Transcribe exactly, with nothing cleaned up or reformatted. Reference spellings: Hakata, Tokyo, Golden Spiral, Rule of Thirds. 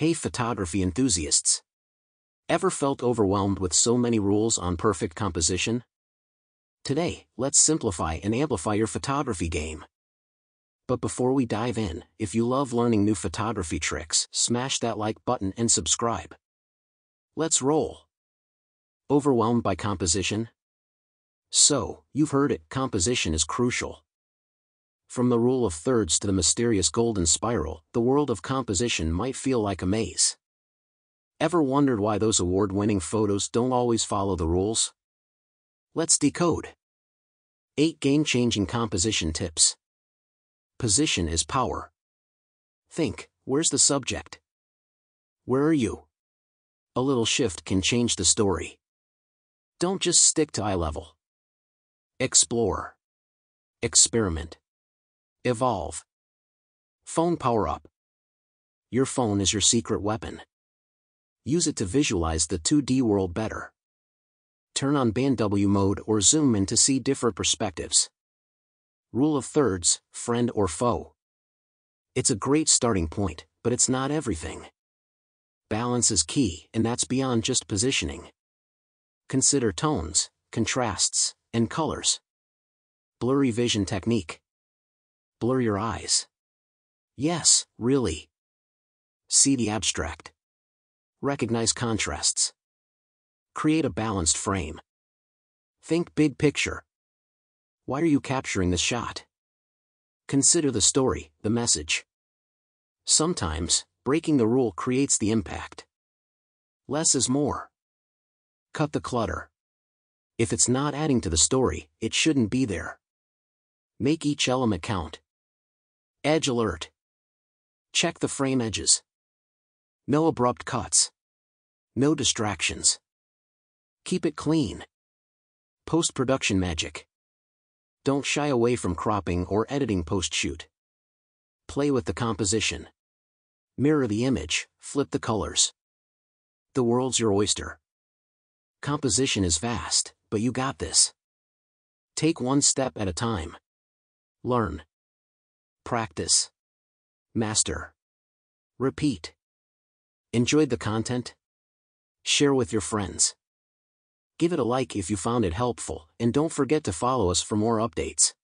Hey photography enthusiasts! Ever felt overwhelmed with so many rules on perfect composition? Today, let's simplify and amplify your photography game. But before we dive in, if you love learning new photography tricks, smash that like button and subscribe. Let's roll! Overwhelmed by composition? So, you've heard it, composition is crucial. From the rule of thirds to the mysterious golden spiral, the world of composition might feel like a maze. Ever wondered why those award-winning photos don't always follow the rules? Let's decode. eight Game-Changing Composition Tips. Position is power. Think, where's the subject? Where are you? A little shift can change the story. Don't just stick to eye level. Explore. Experiment. Evolve. Phone power up. Your phone is your secret weapon. Use it to visualize the two D world better. Turn on Band W mode or zoom in to see different perspectives. Rule of thirds, friend or foe. It's a great starting point, but it's not everything. Balance is key, and that's beyond just positioning. Consider tones, contrasts, and colors. Blurry vision technique. Blur your eyes. Yes, really. See the abstract. Recognize contrasts. Create a balanced frame. Think big picture. Why are you capturing this shot? Consider the story, the message. Sometimes, breaking the rule creates the impact. Less is more. Cut the clutter. If it's not adding to the story, it shouldn't be there. Make each element count. Edge alert. Check the frame edges. No abrupt cuts. No distractions. Keep it clean. Post-production magic. Don't shy away from cropping or editing post-shoot. Play with the composition. Mirror the image, flip the colors. The world's your oyster. Composition is vast, but you got this. Take one step at a time. Learn. Practice. Master. Repeat. Enjoyed the content? Share with your friends. Give it a like if you found it helpful, and don't forget to follow us for more updates.